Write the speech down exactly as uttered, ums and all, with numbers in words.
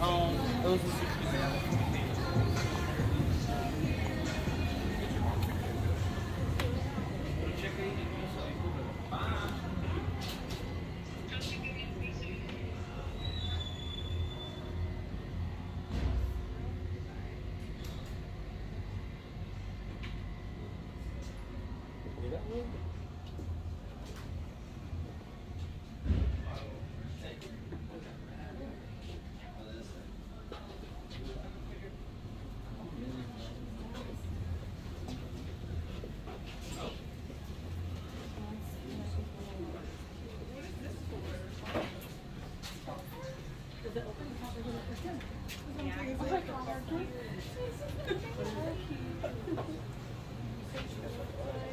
Um, it was a Thank you.